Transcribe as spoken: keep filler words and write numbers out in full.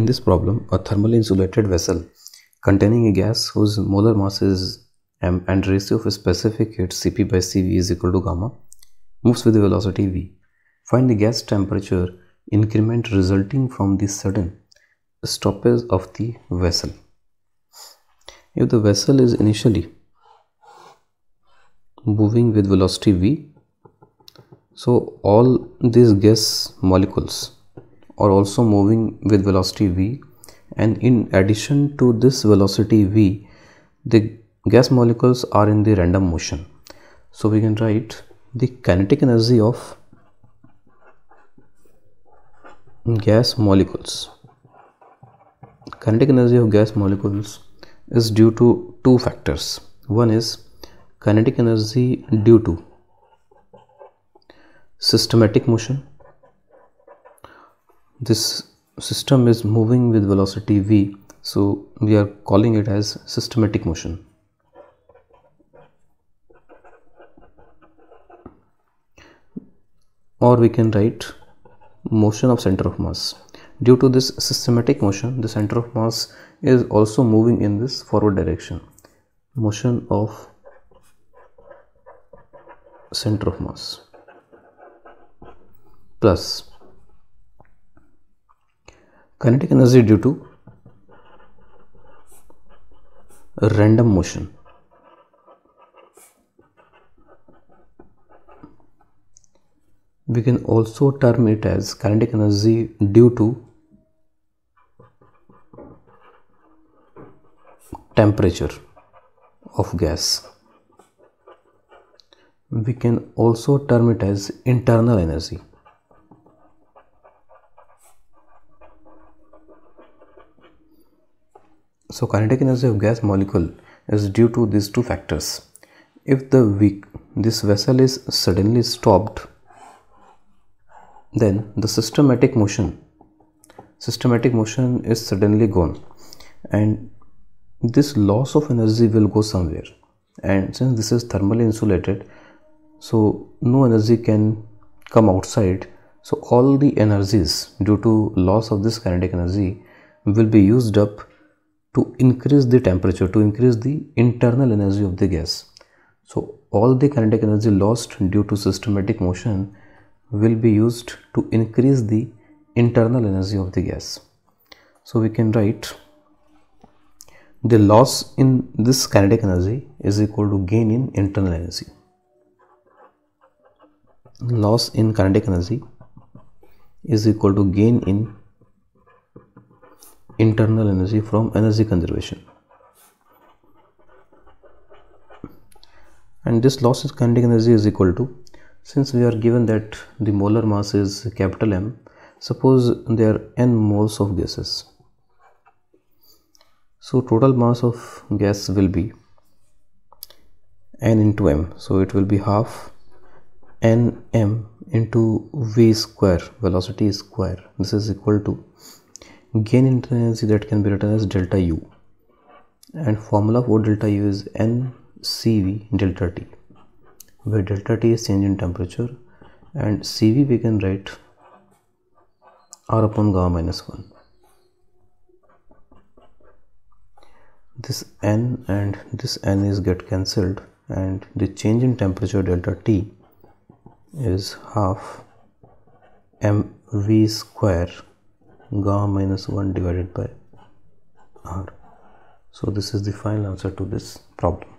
In this problem, a thermally insulated vessel containing a gas whose molar mass is m and ratio of a specific heat C P by C V is equal to gamma moves with a velocity v. Find the gas temperature increment resulting from the sudden stoppage of the vessel. If the vessel is initially moving with velocity v, so all these gas molecules are also moving with velocity v, and in addition to this velocity v, the gas molecules are in the random motion. So we can write the kinetic energy of gas molecules. Kinetic energy of gas molecules is due to two factors. One is kinetic energy due to systematic motion. This system is moving with velocity v, so we are calling it as systematic motion. Or we can write motion of center of mass. Due to this systematic motion, the center of mass is also moving in this forward direction. Motion of center of mass plus kinetic energy due to random motion. We can also term it as kinetic energy due to temperature of gas. We can also term it as internal energy. So kinetic energy of gas molecule is due to these two factors. If the weak, this vessel is suddenly stopped, then the systematic motion, systematic motion is suddenly gone, and this loss of energy will go somewhere. And since this is thermally insulated, so no energy can come outside. So all the energies due to loss of this kinetic energy will be used up to increase the temperature, to increase the internal energy of the gas. So all the kinetic energy lost due to systematic motion will be used to increase the internal energy of the gas. So we can write the loss in this kinetic energy is equal to gain in internal energy. Loss in kinetic energy is equal to gain in internal energy from energy conservation. And this loss in kinetic energy is equal to, since we are given that the molar mass is capital M, suppose there are n moles of gases. So total mass of gas will be n into m. So it will be half n m into v square, velocity square. This is equal to gain internal energy that can be written as delta u, and formula for delta u is n C V delta t, where delta T is change in temperature, and C V we can write R upon gamma minus one. This N and this N is get cancelled, and the change in temperature delta T is half M V square gamma minus one divided by R. So this is the final answer to this problem.